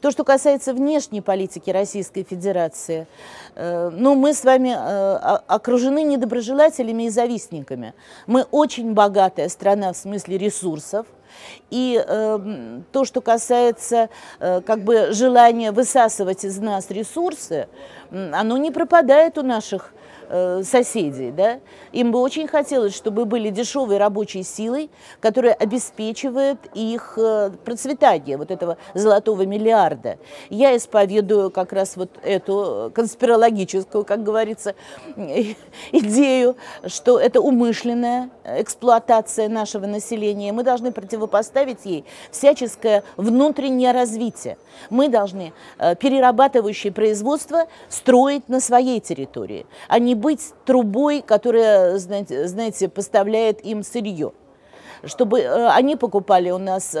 То, что касается внешней политики Российской Федерации, ну, мы с вами окружены недоброжелателями и завистниками. Мы очень богатая страна в смысле ресурсов. И то, что касается как бы желания высасывать из нас ресурсы, оно не пропадает у наших соседей. Да? Им бы очень хотелось, чтобы были дешевой рабочей силой, которая обеспечивает их процветание, вот этого золотого миллиарда. Я исповедую как раз вот эту конспирологическую, как говорится, идею, что это умышленная эксплуатация нашего населения. Мы должны противопоставить ей всяческое внутреннее развитие. Мы должны перерабатывающее производство строить на своей территории, а не быть трубой, которая, знаете, поставляет им сырье, чтобы они покупали у нас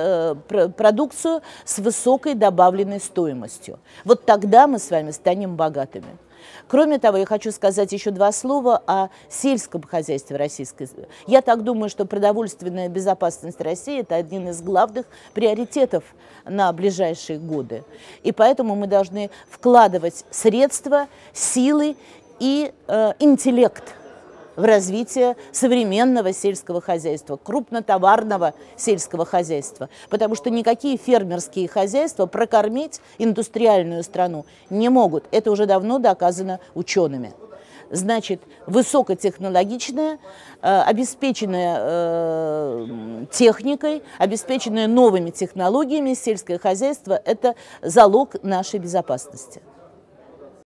продукцию с высокой добавленной стоимостью. Вот тогда мы с вами станем богатыми. Кроме того, я хочу сказать еще два слова о сельском хозяйстве российской. Я так думаю, что продовольственная безопасность России – это один из главных приоритетов на ближайшие годы. И поэтому мы должны вкладывать средства, силы и интеллект в развитие современного сельского хозяйства, крупнотоварного сельского хозяйства. Потому что никакие фермерские хозяйства прокормить индустриальную страну не могут. Это уже давно доказано учеными. Значит, высокотехнологичная, обеспеченная техникой, обеспеченная новыми технологиями сельское хозяйство – это залог нашей безопасности.